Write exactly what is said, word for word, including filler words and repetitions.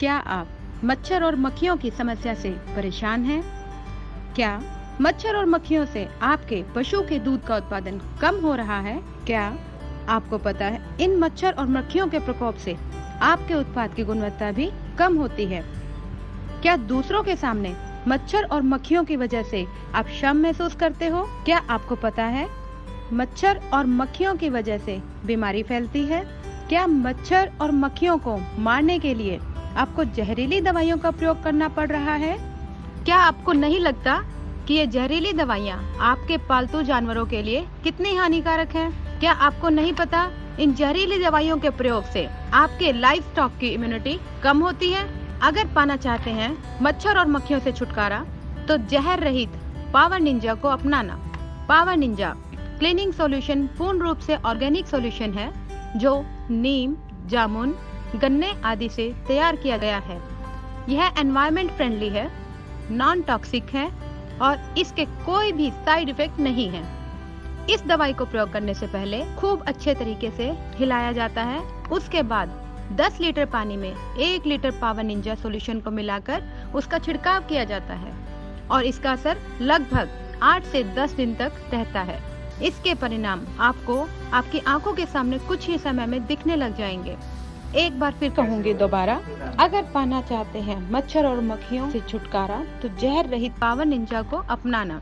क्या आप मच्छर और मक्खियों की समस्या से परेशान हैं? क्या मच्छर और मक्खियों से आपके पशु के दूध का उत्पादन कम हो रहा है? क्या आपको पता है इन मच्छर और मक्खियों के प्रकोप से आपके उत्पाद की गुणवत्ता भी कम होती है? क्या दूसरों के सामने मच्छर और मक्खियों की वजह से आप शर्म महसूस करते हो? क्या आपको पता है मच्छर और मक्खियों की वजह से बीमारी फैलती है? क्या मच्छर और मक्खियों को मारने के लिए आपको जहरीली दवाइयों का प्रयोग करना पड़ रहा है? क्या आपको नहीं लगता कि ये जहरीली दवाइयाँ आपके पालतू जानवरों के लिए कितनी हानिकारक हैं? क्या आपको नहीं पता इन जहरीली दवाइयों के प्रयोग से आपके लाइवस्टॉक की इम्यूनिटी कम होती है? अगर पाना चाहते हैं मच्छर और मक्खियों से छुटकारा, तो जहर रहित पावर निंजा को अपनाना। पावर निंजा क्लीनिंग सॉल्यूशन पूर्ण रूप से ऑर्गेनिक सॉल्यूशन है जो नीम, जामुन, गन्ने आदि से तैयार किया गया है। यह एनवायरमेंट फ्रेंडली है, नॉन टॉक्सिक है और इसके कोई भी साइड इफेक्ट नहीं है। इस दवाई को प्रयोग करने से पहले खूब अच्छे तरीके से हिलाया जाता है। उसके बाद दस लीटर पानी में एक लीटर पावर निंजा सॉल्यूशन को मिलाकर उसका छिड़काव किया जाता है और इसका असर लगभग आठ से दस दिन तक रहता है। इसके परिणाम आपको आपकी आंखों के सामने कुछ ही समय में दिखने लग जाएंगे। एक बार फिर कहूँगी दोबारा, अगर पाना चाहते हैं मच्छर और मक्खियों से छुटकारा, तो जहर रहित पावर निंजा को अपनाना।